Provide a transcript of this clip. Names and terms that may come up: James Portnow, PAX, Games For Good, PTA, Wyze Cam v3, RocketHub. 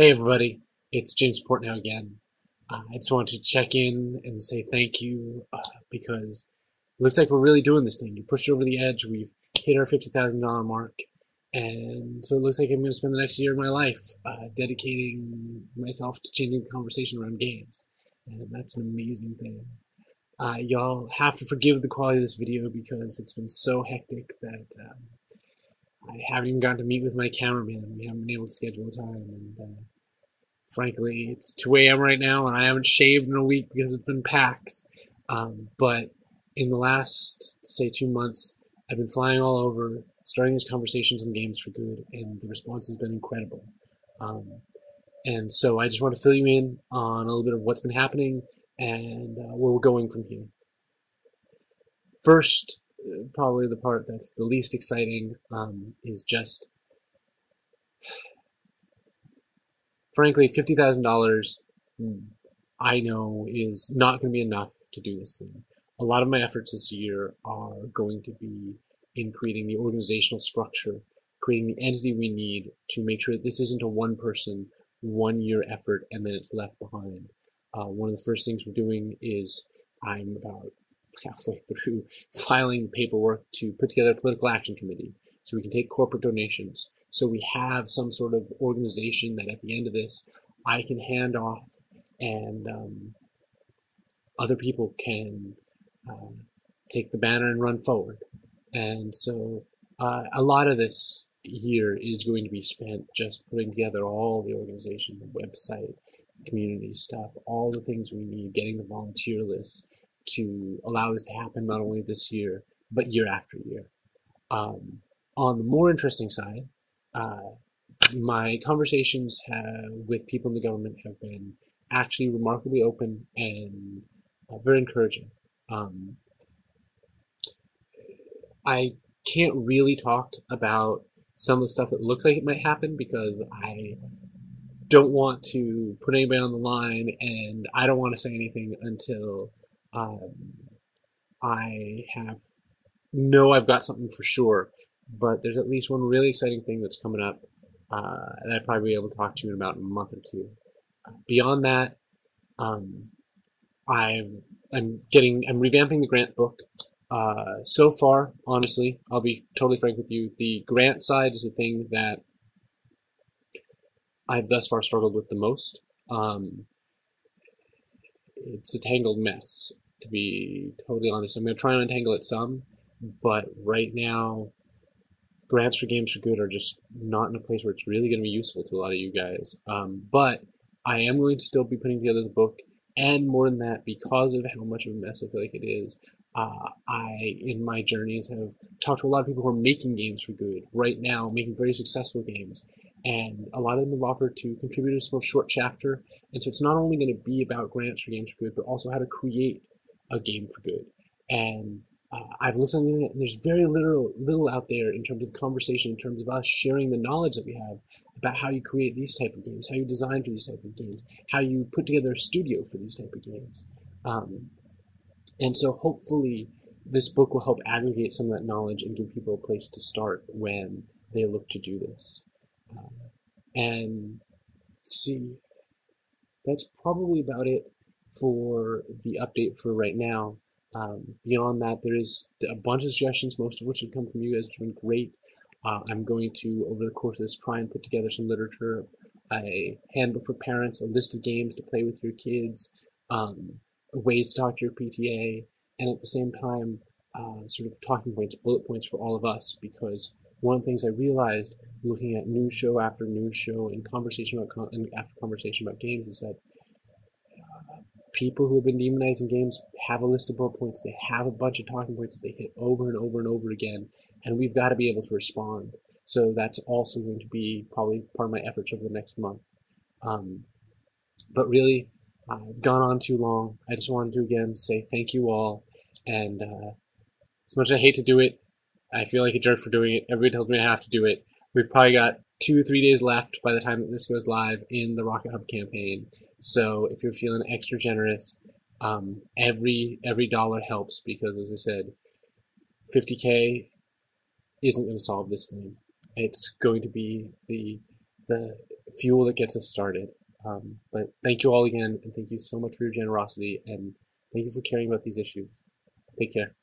Hey everybody, it's James Portnow again. I just wanted to check in and say thank you because it looks like we're really doing this thing. You pushed it over the edge, we've hit our $50,000 mark, and so it looks like I'm going to spend the next year of my life dedicating myself to changing the conversation around games, and that's an amazing thing. Y'all have to forgive the quality of this video because it's been so hectic that I haven't even gotten to meet with my cameraman. We haven't been able to schedule a time, and frankly, it's 2 a.m. right now, and I haven't shaved in a week because it's been PAX. But in the last, say, 2 months, I've been flying all over, starting these conversations in Games For Good, and the response has been incredible. And so I just want to fill you in on a little bit of what's been happening and where we're going from here. First, probably the part that's the least exciting is just, frankly, $50,000 I know is not going to be enough to do this thing. A lot of my efforts this year are going to be in creating the organizational structure, creating the entity we need to make sure that this isn't a one-person, one-year effort and then it's left behind. One of the first things we're doing is I'm about halfway through filing paperwork to put together a political action committee so we can take corporate donations. So we have some sort of organization that at the end of this, I can hand off and other people can take the banner and run forward. And so a lot of this year is going to be spent just putting together all the organization, the website, community stuff, all the things we need, getting the volunteer list, to allow this to happen not only this year, but year after year. On the more interesting side, my conversations with people in the government have been actually remarkably open and very encouraging. I can't really talk about some of the stuff that looks like it might happen because I don't want to put anybody on the line and I don't want to say anything until I've got something for sure, but there's at least one really exciting thing that's coming up that I'd probably be able to talk to you in about a month or two. Beyond that, I'm revamping the grant book. So far, honestly, I'll be totally frank with you, the grant side is the thing that I've thus far struggled with the most. It's a tangled mess, to be totally honest. I'm going to try and untangle it some, but right now, grants for Games For Good are just not in a place where it's really going to be useful to a lot of you guys. But I am going to still be putting together the book, and more than that, because of how much of a mess I feel like it is, I, in my journeys, have talked to a lot of people who are making games for good right now, making very successful games. And a lot of them have offered to contribute a small short chapter. And so it's not only going to be about grants for Games For Good, but also how to create a game for good. And I've looked on the internet, and there's very little out there in terms of conversation, in terms of us sharing the knowledge that we have about how you create these type of games, how you design for these type of games, how you put together a studio for these type of games. And so hopefully this book will help aggregate some of that knowledge and give people a place to start when they look to do this. And see, that's probably about it for the update for right now. Beyond that, there is a bunch of suggestions, most of which have come from you guys, which have been great. I'm going to, over the course of this, try and put together some literature, a handbook for parents, a list of games to play with your kids, ways to talk to your PTA, and at the same time, sort of talking points, bullet points for all of us, because one of the things I realized looking at news show after news show and conversation about after conversation about games is that people who have been demonizing games have a list of bullet points. They have a bunch of talking points that they hit over and over and over again, and we've got to be able to respond. So that's also going to be probably part of my efforts over the next month. But really, I've gone on too long. I just wanted to again say thank you all, and as much as I hate to do it, I feel like a jerk for doing it. Everybody tells me I have to do it. We've probably got 2 or 3 days left by the time that this goes live in the RocketHub campaign. So if you're feeling extra generous, every dollar helps because, as I said, 50K isn't going to solve this thing. It's going to be the fuel that gets us started. But thank you all again, and thank you so much for your generosity, and thank you for caring about these issues. Take care.